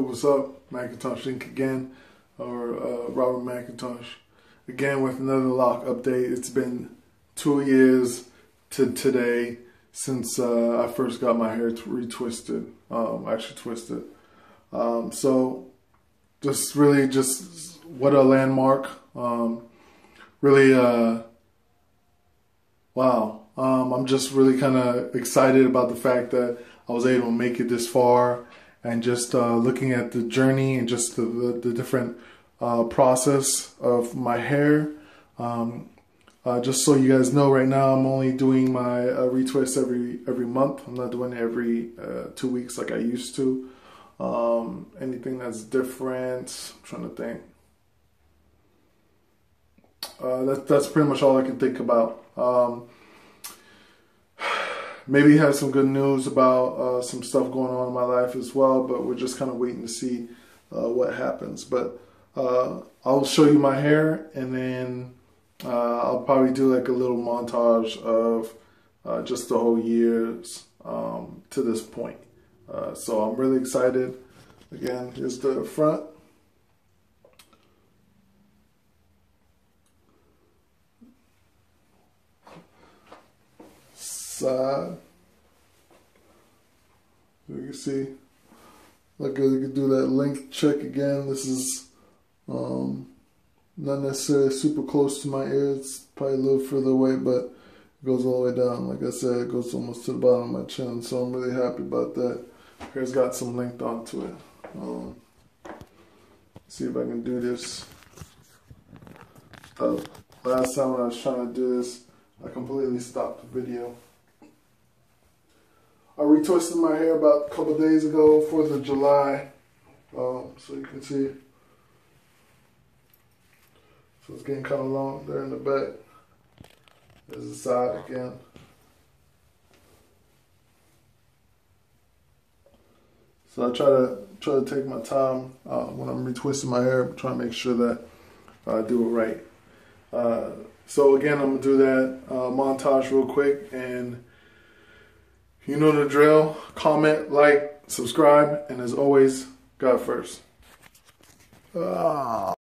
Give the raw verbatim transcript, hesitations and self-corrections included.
what's up? McIntosh Incorporated again, or uh, Robert McIntosh again with another lock update. It's been two years to today since uh, I first got my hair retwisted, um, actually twisted. Um, so just really just what a landmark. Um, really, uh, wow. Um, I'm just really kind of excited about the fact that I was able to make it this far, and just uh, looking at the journey and just the, the, the different uh, process of my hair. Um, uh, just so you guys know, right now I'm only doing my uh, retwist every every month. I'm not doing it every uh, two weeks like I used to. Um, anything that's different, I'm trying to think. Uh, that, that's pretty much all I can think about. Um, Maybe have some good news about uh, some stuff going on in my life as well, but we're just kind of waiting to see uh, what happens. But uh, I'll show you my hair, and then uh, I'll probably do like a little montage of uh, just the whole years um, to this point. Uh, so I'm really excited. Again, here's the front. Side. You can see, like I could do that length check again. This is um, not necessarily super close to my ear. It's probably a little further away, but it goes all the way down. Like I said, it goes almost to the bottom of my chin, so I'm really happy about that. Hair's got some length onto it. Um, see if I can do this. Uh, last time when I was trying to do this, I completely stopped the video. I retwisted my hair about a couple days ago, fourth of July, um, so you can see. So it's getting kind of long there in the back. There's the side again. So I try to try to take my time uh, when I'm retwisting my hair. I'm trying to make sure that I do it right. Uh, so again, I'm gonna do that uh, montage real quick, and you know the drill. Comment, like, subscribe, and as always, God first. Ah.